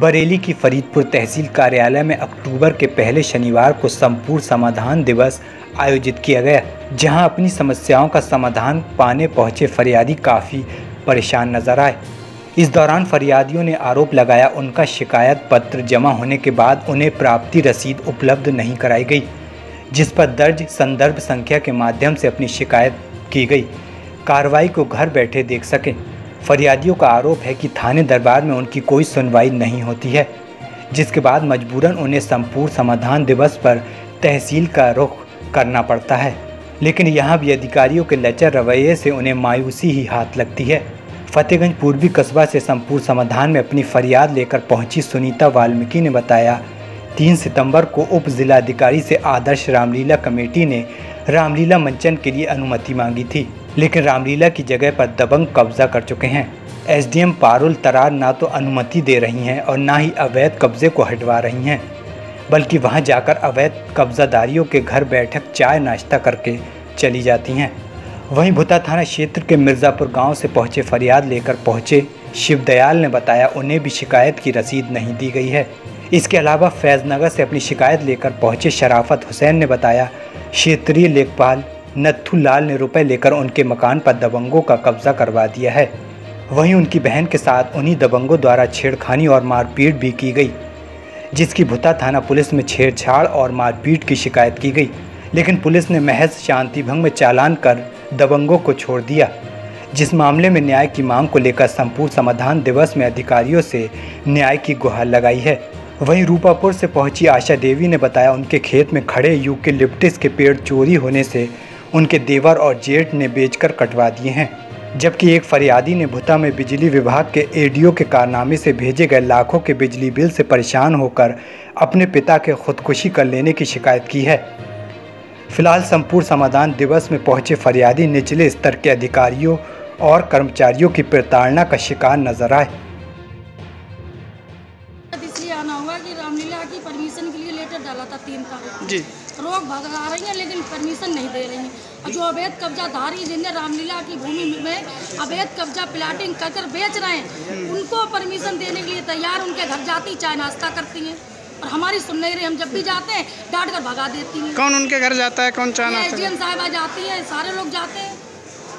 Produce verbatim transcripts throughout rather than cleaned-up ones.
बरेली की फरीदपुर तहसील कार्यालय में अक्टूबर के पहले शनिवार को संपूर्ण समाधान दिवस आयोजित किया गया, जहां अपनी समस्याओं का समाधान पाने पहुंचे फरियादी काफ़ी परेशान नजर आए। इस दौरान फरियादियों ने आरोप लगाया उनका शिकायत पत्र जमा होने के बाद उन्हें प्राप्ति रसीद उपलब्ध नहीं कराई गई, जिस पर दर्ज संदर्भ संख्या के माध्यम से अपनी शिकायत की गई। कार्रवाई को घर बैठे देख सकें। फरियादियों का आरोप है कि थाने दरबार में उनकी कोई सुनवाई नहीं होती है, जिसके बाद मजबूरन उन्हें संपूर्ण समाधान दिवस पर तहसील का रुख करना पड़ता है, लेकिन यहाँ भी अधिकारियों के लचर रवैये से उन्हें मायूसी ही हाथ लगती है। फतेहगंज पूर्वी कस्बा से संपूर्ण समाधान में अपनी फरियाद लेकर पहुंची सुनीता वाल्मीकि ने बताया, तीन सितंबर को उप जिलाधिकारी से आदर्श रामलीला कमेटी ने रामलीला मंचन के लिए अनुमति मांगी थी, लेकिन रामलीला की जगह पर दबंग कब्जा कर चुके हैं। एसडीएम पारुल तरार ना तो अनुमति दे रही हैं और ना ही अवैध कब्जे को हटवा रही हैं, बल्कि वहां जाकर अवैध कब्जादारियों के घर बैठक चाय नाश्ता करके चली जाती हैं। वहीं भुता थाना क्षेत्र के मिर्ज़ापुर गांव से पहुंचे फरियाद लेकर पहुंचे शिवदयाल ने बताया उन्हें भी शिकायत की रसीद नहीं दी गई है। इसके अलावा फैज़नगर से अपनी शिकायत लेकर पहुंचे शराफत हुसैन ने बताया, क्षेत्रीय लेखपाल नत्थू लाल ने रुपए लेकर उनके मकान पर दबंगों का कब्जा करवा दिया है। वहीं उनकी बहन के साथ उन्हीं दबंगों द्वारा छेड़खानी और मारपीट भी की गई, जिसकी भुता थाना पुलिस में छेड़छाड़ और मारपीट की शिकायत की गई, लेकिन पुलिस ने महज शांति भंग में चालान कर दबंगों को छोड़ दिया। जिस मामले में न्याय की मांग को लेकर संपूर्ण समाधान दिवस में अधिकारियों से न्याय की गुहार लगाई है। वहीं रूपापुर से पहुंची आशा देवी ने बताया, उनके खेत में खड़े यूकेलिप्टिस के पेड़ चोरी होने से उनके देवर और जेठ ने बेचकर कटवा दिए हैं, जबकि एक फरियादी ने भुता में बिजली विभाग के एडीओ के कारनामे से भेजे गए लाखों के बिजली बिल से परेशान होकर अपने पिता के खुदकुशी कर लेने की शिकायत की है। फिलहाल संपूर्ण समाधान दिवस में पहुंचे फरियादी निचले स्तर के अधिकारियों और कर्मचारियों की प्रताड़ना का शिकार नजर आए। इसलिए आना हुआ कि रामलीला की परमिशन के लिए लेटर डाला था तीन तारीख जी, रोक भगा रही है लेकिन परमिशन नहीं दे रही है। जो अवैध कब्जाधारी जिन्हें रामलीला की भूमि में अवैध कब्जा प्लाटिंग कर कर बेच रहे हैं, उनको परमिशन देने के लिए तैयार, उनके घर जाती चाय नाश्ता करती हैं और हमारी सुन नहीं रही। हम जब भी जाते हैं डांट कर भगा देती हैं। कौन उनके घर जाता है, कौन चाय नाश्ता? एसडीएम साहिबा जाती है, सारे लोग जाते हैं।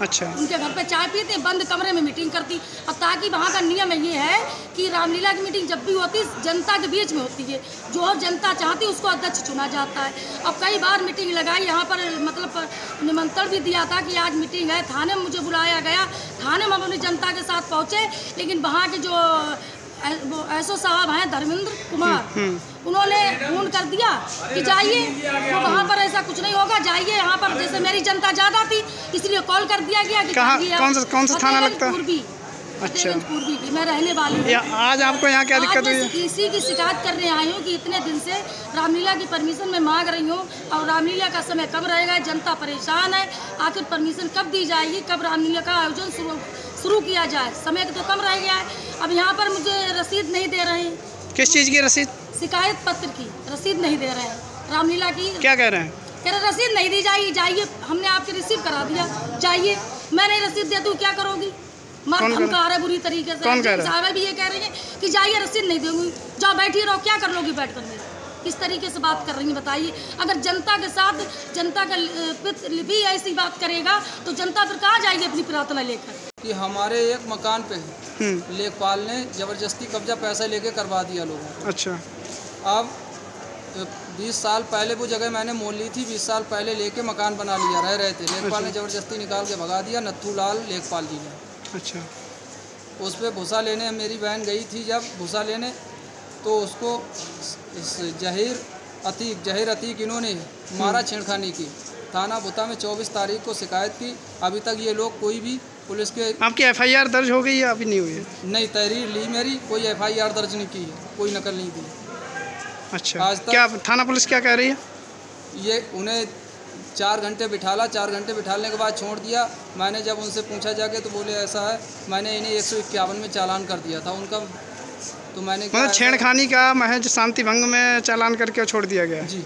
अच्छा, उनके घर पे चाय पीते हैं, बंद कमरे में मीटिंग करती। और ताकि वहाँ का नियम ये है कि रामलीला की मीटिंग जब भी होती जनता के बीच में होती है, जो जनता चाहती उसको अध्यक्ष चुना जाता है। अब कई बार मीटिंग लगाई यहाँ पर, मतलब निमंत्रण भी दिया था कि आज मीटिंग है, थाने में मुझे बुलाया गया, थाने में हम अपनी जनता के साथ पहुँचे, लेकिन वहाँ के जो वो एसओ साहब हैं धर्मेंद्र कुमार, उन्होंने फोन कर दिया कि जाइए, तो वहाँ पर ऐसा कुछ नहीं होगा, जाइए। यहाँ पर जैसे मेरी जनता ज़्यादा थी इसलिए कॉल कर दिया गया कि कौन सा कौन सा थाना लगता है पूर्वी। अच्छा, पूर्वी की मैं रहने वाली हूँ। आज आपको यहाँ क्या दिक्कत हुई? इसी की शिकायत करने आई हूँ कि इतने दिन से रामलीला की परमिशन मैं मांग रही हूँ और रामलीला का समय कब रहेगा, जनता परेशान है। आखिर परमिशन कब दी जाएगी, कब रामलीला का आयोजन शुरू शुरू किया जाए? समय तो कम रह गया है। अब यहाँ पर मुझे रसीद नहीं दे रहे हैं। किस चीज़ की रसीद? शिकायत पत्र की रसीद नहीं दे रहे हैं। रामलीला की क्या कह रहे हैं? कह रहे रसीद नहीं दी जाएगी, जाइए, हमने आपके रिसीव करा दिया, जाइए। मैं नहीं रसीद देती हूँ क्या करोगी? मार धमका रहा है बुरी तरीके से। साहब भी ये कह रही है कि जाइए, रसीद नहीं दूंगी, जाओ बैठिए रहो, क्या कर लोगी बैठ कर? किस तरीके से बात कर रही है बताइए। अगर जनता के साथ जनता का भी ऐसी बात करेगा तो जनता फिर कहाँ जाएगी अपनी प्रार्थना लेकर? कि हमारे एक मकान पे लेखपाल ने जबरदस्ती कब्जा पैसा लेके करवा दिया लोगों। अच्छा, अब बीस साल पहले वो जगह मैंने मोल ली थी, बीस साल पहले लेके मकान बना लिया, रह रहे थे। लेखपाल ने जबरदस्ती निकाल के भगा दिया, नत्थू लाल लेखपाल जी ने। अच्छा, उस पर भूसा लेने मेरी बहन गई थी जब भूसा लेने, तो उसको जहीर अतीक जहीर अतीक इन्होंने मारा, छेड़खानी की। थाना भुता में चौबीस तारीख को शिकायत की, अभी तक ये लोग कोई भी पुलिस के। आपकी एफआईआर दर्ज हो गई है? अभी नहीं हुई है। नहीं, तहरीर ली मेरी, कोई एफआईआर दर्ज नहीं की, कोई नकल नहीं दी। अच्छा, आज तक क्या थाना पुलिस क्या कह रही है? ये उन्हें चार घंटे बिठाला, चार घंटे बिठाने के बाद छोड़ दिया। मैंने जब उनसे पूछा जाके तो बोले ऐसा है, मैंने इन्हें एक सौ इक्यावन में चालान कर दिया था उनका। तो मैंने मतलब छेड़खानी का महज शांति भंग में चालान करके छोड़ दिया गया जी।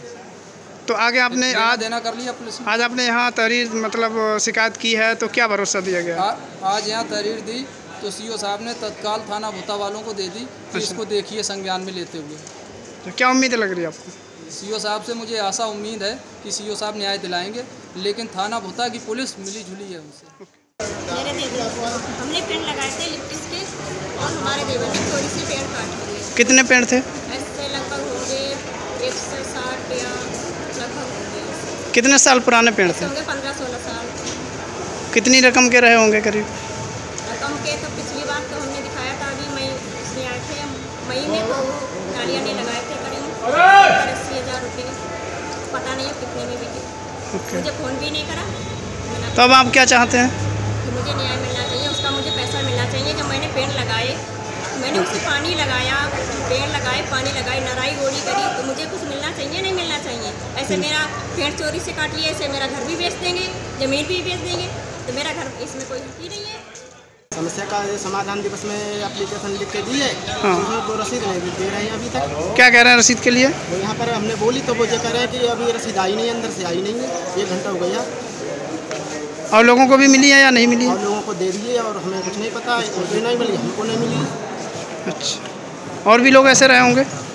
तो आगे आपने आज देना कर लिया पुलिस ने। आज आपने यहाँ तहरीर मतलब शिकायत की है तो क्या भरोसा दिया गया? आ, आज यहाँ तहरीर दी तो सीओ साहब ने तत्काल थाना भुता वालों को दे दी कि इसको देखिए संज्ञान में लेते हुए। तो क्या उम्मीद लग रही है आपको? सीओ साहब से मुझे आशा उम्मीद है कि सीओ साहब न्याय दिलाएंगे, लेकिन थाना भुता की पुलिस मिली जुली है उनसे। मेरे देवर हमने पेड़ लगाए थे लिप्टिस के, और हमारे देवर ने थोड़ी सी पेड़ काट दिए। कितने पेड़ थे? ऐसे लगभग हो गए एक सौ साठ या लगभग हो गए। कितने साल पुराने पेड़ थे? पंद्रह सोलह साल। कितनी रकम के रहे होंगे करीब? रकम के तो पिछली बार तो हमने दिखाया था, अभी मई से आए थे, मई में तो गाड़ियाँ ने लगाए थे करीब अस्सी हज़ार रुपये, पता नहीं कितने में बिके। मुझे फ़ोन भी नहीं करा। तो अब आप क्या चाहते हैं? मुझे न्याय मिलना चाहिए, उसका मुझे पैसा मिलना चाहिए। जब मैंने पेड़ लगाए, मैंने उससे पानी लगाया, पेड़ लगाए, पानी लगाए, नराई गोली करी, तो मुझे कुछ मिलना चाहिए, नहीं मिलना चाहिए? ऐसे मेरा पेड़ चोरी से काट लिया, ऐसे मेरा घर भी बेच देंगे, जमीन भी बेच देंगे, तो मेरा घर इसमें कोई हकी नहीं है। समस्या का समाधान दिवस में एप्लीकेशन लिख के दी है, वो रसीद नहीं दे रहे हैं अभी तक। क्या कह रहे हैं रसीद के लिए? यहाँ पर हमने बोली तो वो ये कह रहे हैं कि अभी रसीद आई नहीं, अंदर से आई नहीं है, एक घंटा हो गया। और लोगों को भी मिली है या नहीं मिली? और लोगों को दे दिए और हमें कुछ नहीं पता, नहीं मिली, हमको नहीं मिली। अच्छा, और भी लोग ऐसे रहे होंगे।